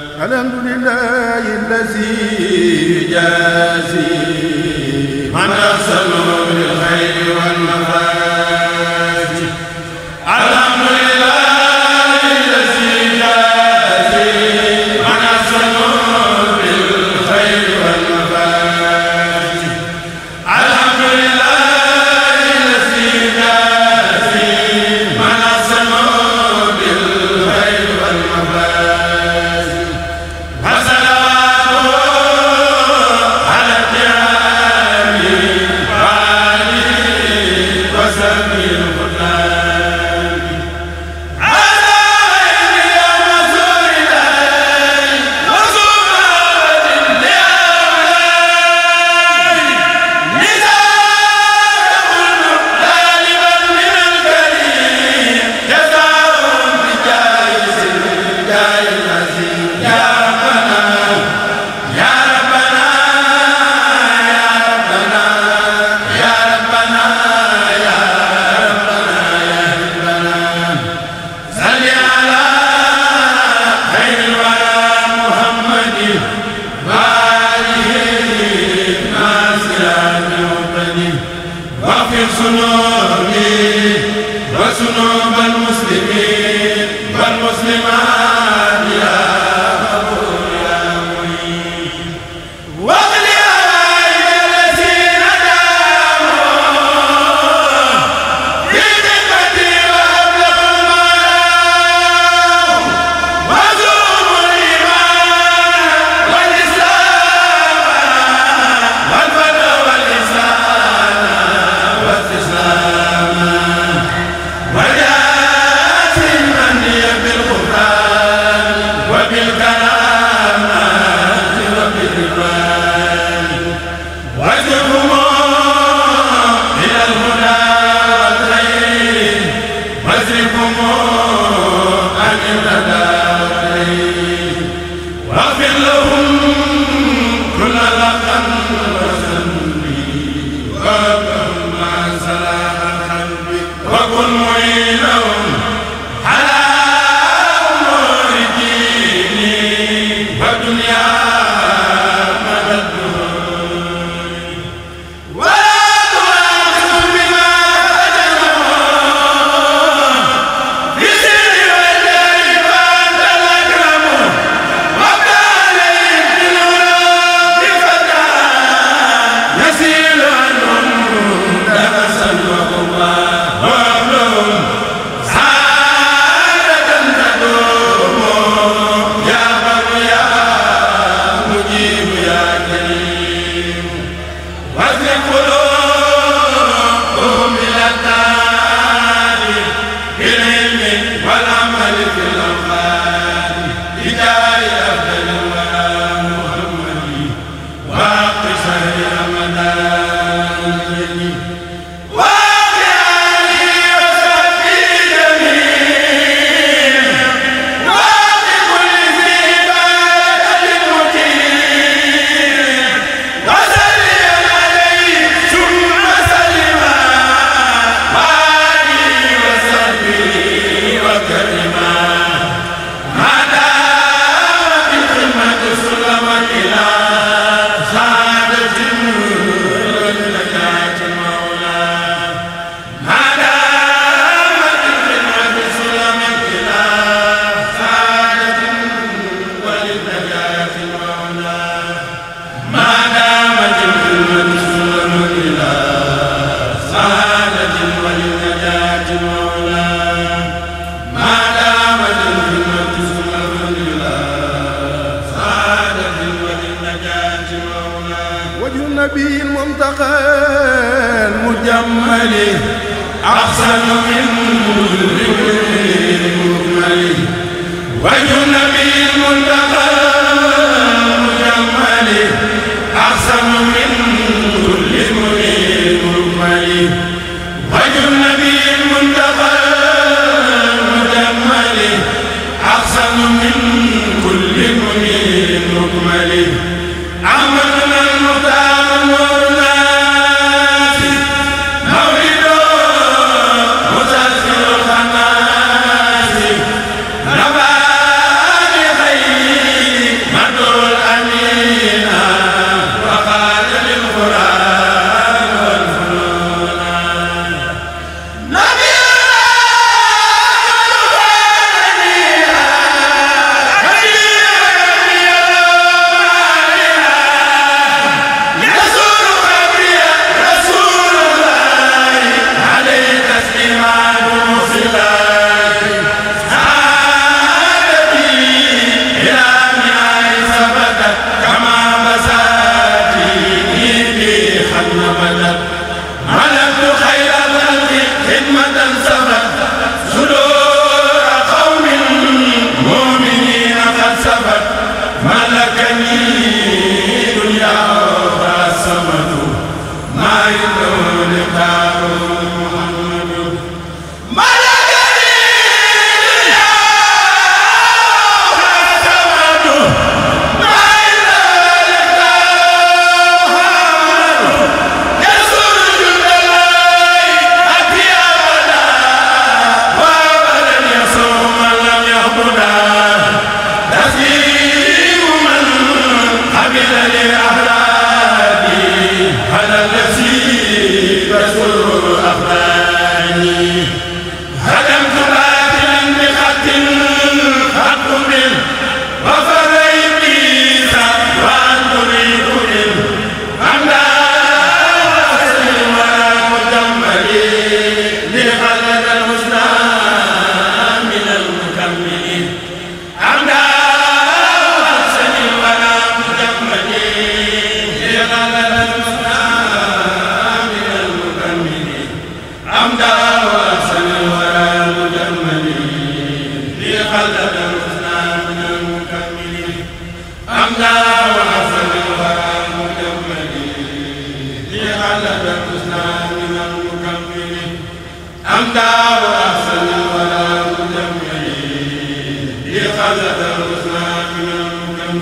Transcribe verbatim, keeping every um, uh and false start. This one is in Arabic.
الحمد لله الذي يجازي من أحسن بالخير والمفاز. الحمد لله الذي يجازي من أحسن بالخير والمفاز. الحمد لله الذي يجازي من أحسن بالخير والمفاز. وذنوب المسلمين والمسلمات يا غفور يا منيب. واغفر للذين تابوا في ذمتي وأبلغوا المنام وارزقهم الإيمان والإسلام والفضل والإحسان والاستسلام. النبي المنتقى المجمل أحسن من المجمل. وجه النبي المنتقى المجمل أحسن من المجمل. وجه النبي المنتقى المجمل أحسن من كل مجمل. عملنا المختار I'm not